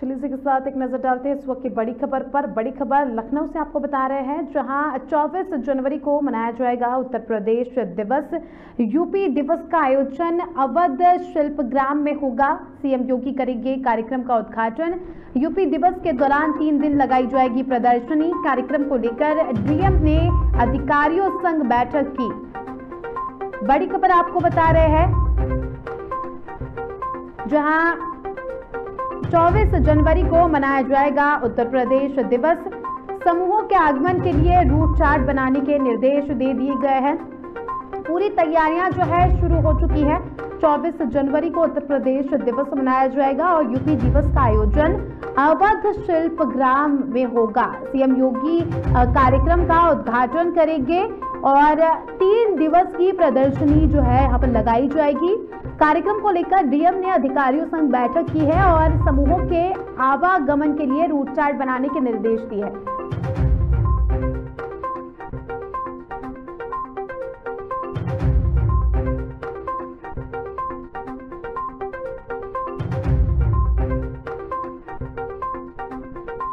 चलिए इसी के साथ एक नजर डालते हैं इस वक्त की बड़ी खबर पर। बड़ी खबर लखनऊ से आपको बता रहे हैं, जहां 24 जनवरी को मनाया जाएगा उत्तर प्रदेश दिवस। यूपी दिवस का आयोजन अवध शिल्प ग्राम में होगा। सीएम योगी करेंगे कार्यक्रम का उद्घाटन। यूपी दिवस के दौरान 3 दिन लगाई जाएगी प्रदर्शनी। कार्यक्रम को लेकर डीएम ने अधिकारियों संग बैठक की। बड़ी खबर आपको बता रहे हैं, जहाँ 24 जनवरी को मनाया जाएगा उत्तर प्रदेश दिवस। समूहों के आगमन के लिए रूट चार्ट बनाने के निर्देश दे दिए गए हैं। पूरी तैयारियां जो है शुरू हो चुकी है। 24 जनवरी को उत्तर प्रदेश दिवस मनाया जाएगा और यूपी दिवस का आयोजन अवध शिल्प ग्राम में होगा। सीएम योगी कार्यक्रम का उद्घाटन करेंगे और 3 दिवस की प्रदर्शनी जो है यहाँ पर लगाई जाएगी। कार्यक्रम को लेकर डीएम ने अधिकारियों संग बैठक की है और समूहों के आवागमन के लिए रूट चार्ट बनाने के निर्देश दिए हैं।